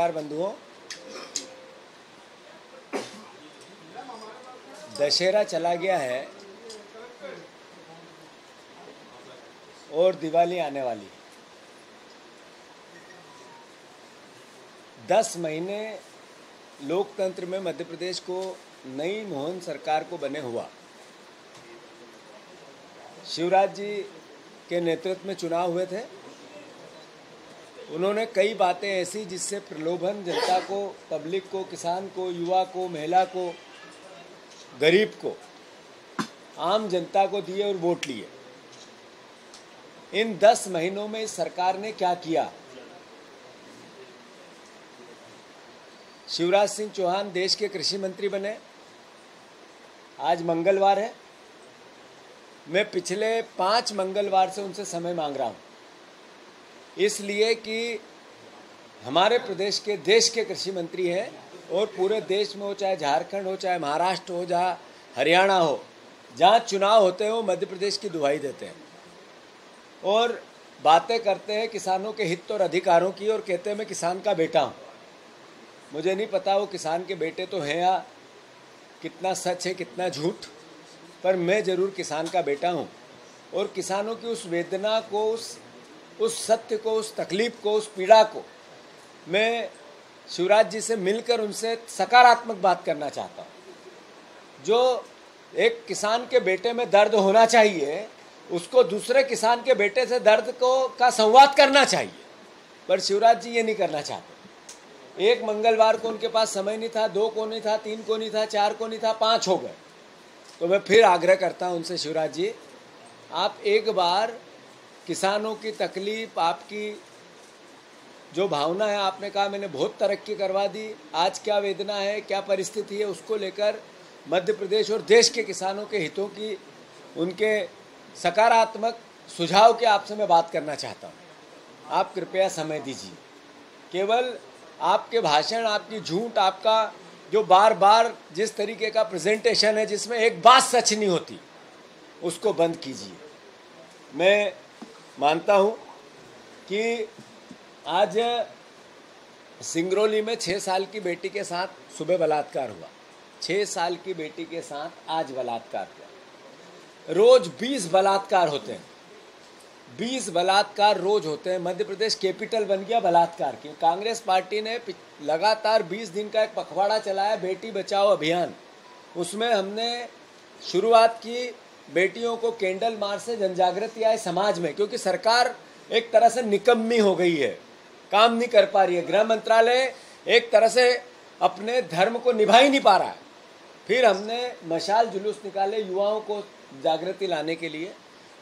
बंधुओं, दशहरा चला गया है और दिवाली आने वाली। 10 महीने लोकतंत्र में मध्य प्रदेश को नई मोहन सरकार को बने हुआ, शिवराज जी के नेतृत्व में चुनाव हुए थे। उन्होंने कई बातें ऐसी जिससे प्रलोभन जनता को, पब्लिक को, किसान को, युवा को, महिला को, गरीब को, आम जनता को दिए और वोट लिए। इन 10 महीनों में इस सरकार ने क्या किया? शिवराज सिंह चौहान देश के कृषि मंत्री बने। आज मंगलवार है, मैं पिछले 5 मंगलवार से उनसे समय मांग रहा हूँ, इसलिए कि हमारे प्रदेश के देश के कृषि मंत्री हैं और पूरे देश में हो, चाहे झारखंड हो, चाहे महाराष्ट्र हो, जहाँ हरियाणा हो, जहाँ चुनाव होते हो मध्य प्रदेश की दुहाई देते हैं और बातें करते हैं किसानों के हित और अधिकारों की, और कहते हैं मैं किसान का बेटा हूँ। मुझे नहीं पता वो किसान के बेटे तो हैं या कितना सच है कितना झूठ, पर मैं ज़रूर किसान का बेटा हूँ और किसानों की उस वेदना को, उस सत्य को, उस तकलीफ को, उस पीड़ा को मैं शिवराज जी से मिलकर उनसे सकारात्मक बात करना चाहता हूँ। जो एक किसान के बेटे में दर्द होना चाहिए, उसको दूसरे किसान के बेटे से दर्द का संवाद करना चाहिए, पर शिवराज जी ये नहीं करना चाहते। 1 मंगलवार को उनके पास समय नहीं था, 2 को नहीं था, 3 को नहीं था, 4 को नहीं था, 5 हो गए। तो मैं फिर आग्रह करता हूँ उनसे, शिवराज जी आप एक बार किसानों की तकलीफ, आपकी जो भावना है, आपने कहा मैंने बहुत तरक्की करवा दी, आज क्या वेदना है, क्या परिस्थिति है, उसको लेकर मध्य प्रदेश और देश के किसानों के हितों की, उनके सकारात्मक सुझाव के आपसे मैं बात करना चाहता हूं। आप कृपया समय दीजिए। केवल आपके भाषण, आपकी झूठ, आपका जो बार बार जिस तरीके का प्रेजेंटेशन है जिसमें एक बात सच नहीं होती, उसको बंद कीजिए। मैं मानता हूँ कि आज सिंगरौली में 6 साल की बेटी के साथ सुबह बलात्कार हुआ, 6 साल की बेटी के साथ आज बलात्कार हुआ। रोज 20 बलात्कार होते हैं, 20 बलात्कार रोज होते हैं। मध्य प्रदेश कैपिटल बन गया बलात्कार की। कांग्रेस पार्टी ने लगातार 20 दिन का एक पखवाड़ा चलाया, बेटी बचाओ अभियान। उसमें हमने शुरुआत की बेटियों को कैंडल मार्च से जनजागृति आए समाज में, क्योंकि सरकार एक तरह से निकम्मी हो गई है, काम नहीं कर पा रही है। गृह मंत्रालय एक तरह से अपने धर्म को निभा ही नहीं पा रहा है। फिर हमने मशाल जुलूस निकाले युवाओं को जागृति लाने के लिए।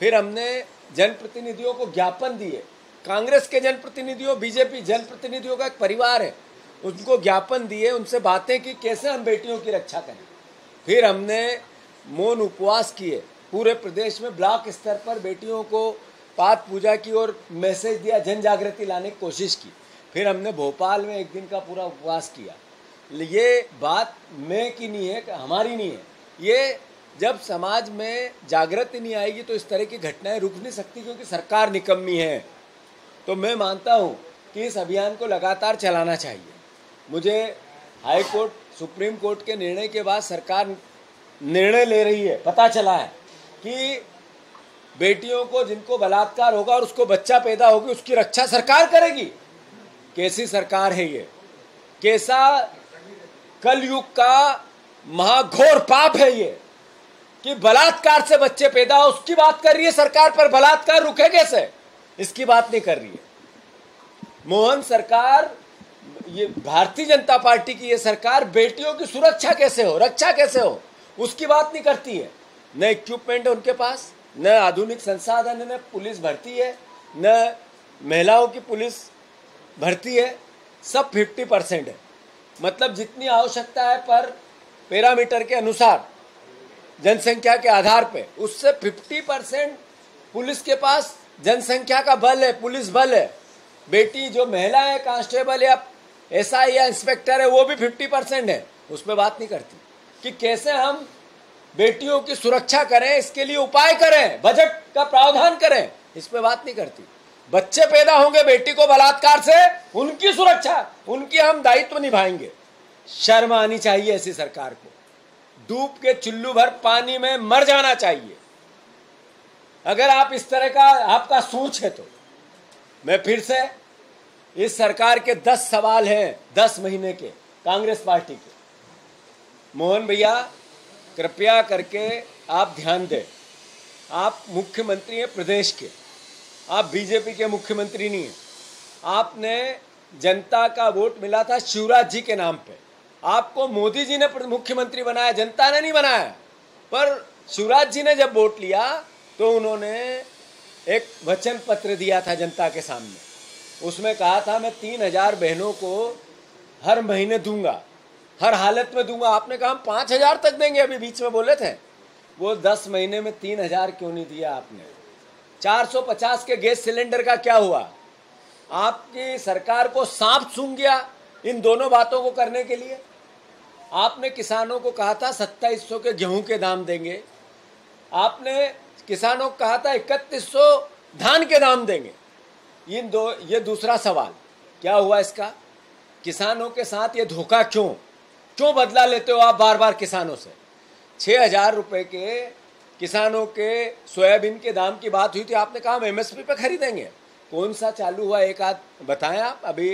फिर हमने जनप्रतिनिधियों को ज्ञापन दिए, कांग्रेस के जनप्रतिनिधियों, बीजेपी जनप्रतिनिधियों का एक परिवार है, उनको ज्ञापन दिए, उनसे बातें की कैसे हम बेटियों की रक्षा करें। फिर हमने मौन उपवास किए पूरे प्रदेश में, ब्लॉक स्तर पर बेटियों को पाठ पूजा की और मैसेज दिया, जन जागृति लाने की कोशिश की। फिर हमने भोपाल में 1 दिन का पूरा उपवास किया। ये बात मैं की नहीं है, हमारी नहीं है। ये जब समाज में जागृति नहीं आएगी तो इस तरह की घटनाएं रुक नहीं सकती, क्योंकि सरकार निकम्मी है। तो मैं मानता हूँ कि इस अभियान को लगातार चलाना चाहिए। मुझे हाई कोर्ट, सुप्रीम कोर्ट के निर्णय के बाद सरकार निर्णय ले रही है, पता चला है कि बेटियों को जिनको बलात्कार होगा और उसको बच्चा पैदा होगी, उसकी रक्षा सरकार करेगी। कैसी सरकार है ये? कैसा कलयुग का महाघोर पाप है ये कि बलात्कार से बच्चे पैदा हो, उसकी बात कर रही है सरकार, पर बलात्कार रुके कैसे इसकी बात नहीं कर रही है। मोहन सरकार, ये भारतीय जनता पार्टी की ये सरकार बेटियों की सुरक्षा कैसे हो, रक्षा कैसे हो, उसकी बात नहीं करती है। न इक्विपमेंट है उनके पास, न आधुनिक संसाधन है, न पुलिस भर्ती है, न महिलाओं की पुलिस भर्ती है। सब 50% है, मतलब जितनी आवश्यकता है पर पैरामीटर के अनुसार, जनसंख्या के आधार पे, उससे 50% पुलिस के पास जनसंख्या का बल है, पुलिस बल है। बेटी जो महिला है, कांस्टेबल या एसआई या इंस्पेक्टर है, वो भी 50% है। उस पर बात नहीं करती कि कैसे हम बेटियों की सुरक्षा करें, इसके लिए उपाय करें, बजट का प्रावधान करें, इस पर बात नहीं करती। बच्चे पैदा होंगे बेटी को बलात्कार से, उनकी सुरक्षा, उनकी हम दायित्व निभाएंगे। शर्म आनी चाहिए ऐसी सरकार को। डूब के चुल्लू भर पानी में मर जाना चाहिए अगर आप इस तरह का आपका सोच है तो। मैं फिर से, इस सरकार के 10 सवाल हैं 10 महीने के, कांग्रेस पार्टी के। मोहन भैया कृपया करके आप ध्यान दें, आप मुख्यमंत्री हैं प्रदेश के, आप बीजेपी के मुख्यमंत्री नहीं हैं। आपने जनता का वोट मिला था शिवराज जी के नाम पे, आपको मोदी जी ने मुख्यमंत्री बनाया, जनता ने नहीं बनाया। पर शिवराज जी ने जब वोट लिया तो उन्होंने एक वचन पत्र दिया था जनता के सामने। उसमें कहा था मैं 3000 बहनों को हर महीने दूंगा, हर हालत में दूंगा। आपने कहा हम 5000 तक देंगे, अभी बीच में बोले थे। वो 10 महीने में 3000 क्यों नहीं दिया आपने? 450 के गैस सिलेंडर का क्या हुआ? आपकी सरकार को सांप सूंघ गया इन दोनों बातों को करने के लिए। आपने किसानों को कहा था 2700 के गेहूं के दाम देंगे, आपने किसानों को कहा था 3100 धान के दाम देंगे। ये दूसरा सवाल क्या हुआ इसका? किसानों के साथ ये धोखा क्यों बदला लेते हो आप बार बार किसानों से? 6000 रुपये के किसानों के सोयाबीन के दाम की बात हुई थी, आपने कहा हम MSP पर खरीदेंगे। कौन सा चालू हुआ एक आध बताएं आप? अभी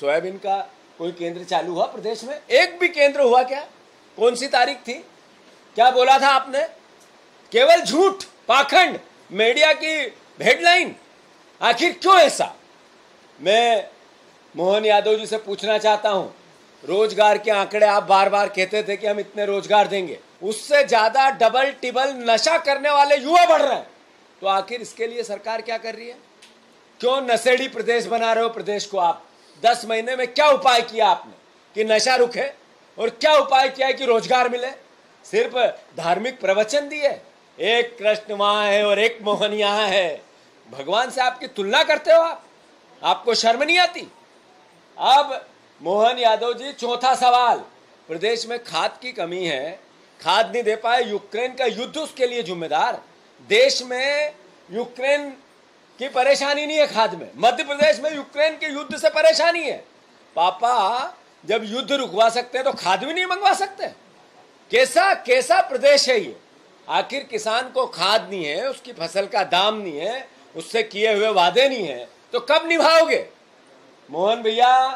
सोयाबीन का कोई केंद्र चालू हुआ प्रदेश में? एक भी केंद्र हुआ क्या? कौन सी तारीख थी? क्या बोला था आपने? केवल झूठ, पाखंड, मीडिया की हेडलाइन। आखिर क्यों ऐसा? मैं मोहन यादव जी से पूछना चाहता हूँ, रोजगार के आंकड़े आप बार बार कहते थे कि हम इतने रोजगार देंगे, उससे ज्यादा डबल टिबल नशा करने वाले युवा बढ़ रहे हैं, तो आखिर इसके लिए सरकार क्या कर रही है? क्यों नशेड़ी प्रदेश बना रहे हो प्रदेश को आप? 10 महीने में क्या उपाय किया आपने कि नशा रुके, और क्या उपाय किया है कि रोजगार मिले? सिर्फ धार्मिक प्रवचन दिए, एक कृष्ण वहाँ है और एक मोहन यहाँ है। भगवान से आपकी तुलना करते हो आप, आपको शर्म नहीं आती? अब मोहन यादव जी, चौथा सवाल, प्रदेश में खाद की कमी है, खाद नहीं दे पाए, यूक्रेन का युद्ध उसके लिए जिम्मेदार। देश में यूक्रेन की परेशानी नहीं है खाद में, मध्य प्रदेश में यूक्रेन के युद्ध से परेशानी है। पापा जब युद्ध रुकवा सकते हैं तो खाद भी नहीं मंगवा सकते? कैसा कैसा प्रदेश है ये? आखिर किसान को खाद नहीं है, उसकी फसल का दाम नहीं है, उससे किए हुए वादे नहीं है, तो कब निभाओगे मोहन भैया?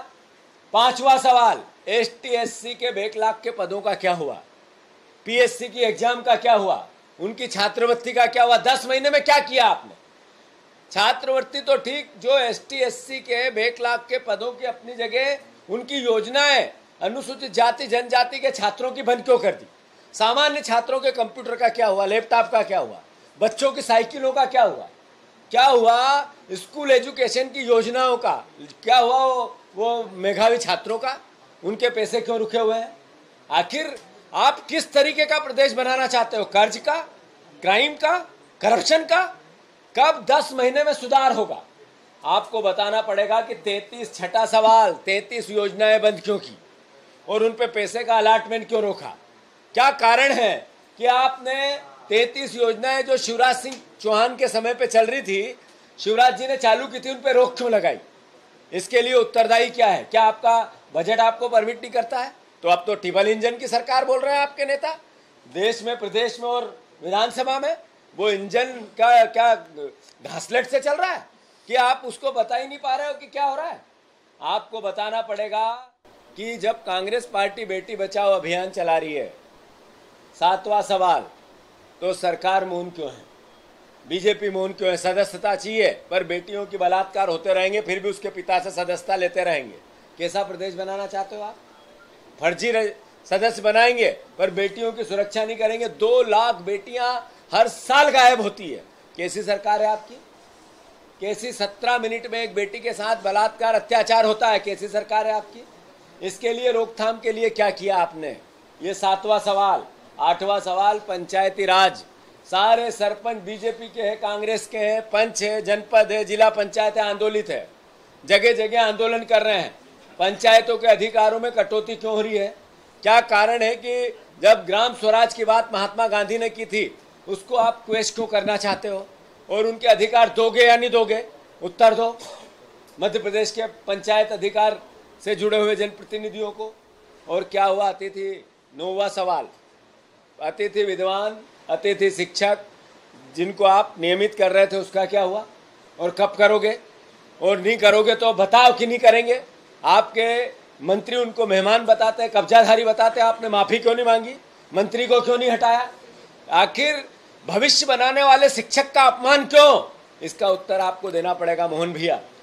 पांचवा सवाल, एसटीएससी के 1 लाख के पदों का क्या हुआ? पीएससी की एग्जाम का क्या हुआ? उनकी छात्रवृत्ति का क्या हुआ? 10 महीने में क्या किया आपने? छात्रवृत्ति तो ठीक, जो एसटीएससी के 1 लाख के पदों की अपनी जगह उनकी योजनाएं अनुसूचित जाति जनजाति के छात्रों की बंद क्यों कर दी? सामान्य छात्रों के कंप्यूटर का क्या हुआ? लैपटॉप का क्या हुआ? बच्चों की साइकिलों का क्या हुआ? क्या हुआ स्कूल एजुकेशन की योजनाओं का? क्या हुआ वो मेधावी छात्रों का? उनके पैसे क्यों रुके हुए हैं? आखिर आप किस तरीके का प्रदेश बनाना चाहते हो? कर्ज का, क्राइम का, करप्शन का? कब 10 महीने में सुधार होगा? आपको बताना पड़ेगा कि 33 छठा सवाल, 33 योजनाएं बंद क्यों की और उन पे पैसे का अलाटमेंट क्यों रोका? क्या कारण है कि आपने 33 योजनाएं जो शिवराज सिंह चौहान के समय पे चल रही थी, शिवराज जी ने चालू की थी, उन पे रोक क्यों लगाई? इसके लिए उत्तरदायी क्या है? क्या आपका बजट आपको परमिट नहीं करता है? तो अब तो ट्रिपल इंजन की सरकार बोल रहे हैं आपके नेता देश में, प्रदेश में और विधानसभा में। वो इंजन का क्या घासलेट से चल रहा है कि आप उसको बता ही नहीं पा रहे हो कि क्या हो रहा है? आपको बताना पड़ेगा कि जब कांग्रेस पार्टी बेटी बचाओ अभियान चला रही है, 7वां सवाल, तो सरकार मौन क्यों है? बीजेपी मौन क्यों है? सदस्यता चाहिए पर बेटियों की बलात्कार होते रहेंगे, फिर भी उसके पिता से सदस्यता लेते रहेंगे। कैसा प्रदेश बनाना चाहते हो आप? फर्जी सदस्य बनाएंगे पर बेटियों की सुरक्षा नहीं करेंगे। 2 लाख बेटियां हर साल गायब होती है। कैसी सरकार है आपकी? कैसी 17 मिनट में एक बेटी के साथ बलात्कार अत्याचार होता है? कैसी सरकार है आपकी? इसके लिए रोकथाम के लिए क्या किया आपने? ये 7वां सवाल। 8वां सवाल, पंचायती राज। सारे सरपंच बीजेपी के हैं, कांग्रेस के हैं, पंच है, जनपद है, जिला पंचायत आंदोलित है, जगह जगह आंदोलन कर रहे हैं। पंचायतों के अधिकारों में कटौती क्यों हो रही है? क्या कारण है कि जब ग्राम स्वराज की बात महात्मा गांधी ने की थी, उसको आप क्वेश्चन क्यों करना चाहते हो? और उनके अधिकार दोगे या नहीं दोगे? उत्तर दो मध्य प्रदेश के पंचायत अधिकार से जुड़े हुए जनप्रतिनिधियों को। और क्या हुआ? अतिथि नौवा सवाल, अतिथि विद्वान, अतिथि शिक्षक जिनको आप नियमित कर रहे थे उसका क्या हुआ और कब करोगे? और नहीं करोगे तो बताओ कि नहीं करेंगे। आपके मंत्री उनको मेहमान बताते हैं, कब्जाधारी बताते हैं। आपने माफ़ी क्यों नहीं मांगी? मंत्री को क्यों नहीं हटाया? आखिर भविष्य बनाने वाले शिक्षक का अपमान क्यों? इसका उत्तर आपको देना पड़ेगा मोहन भैया।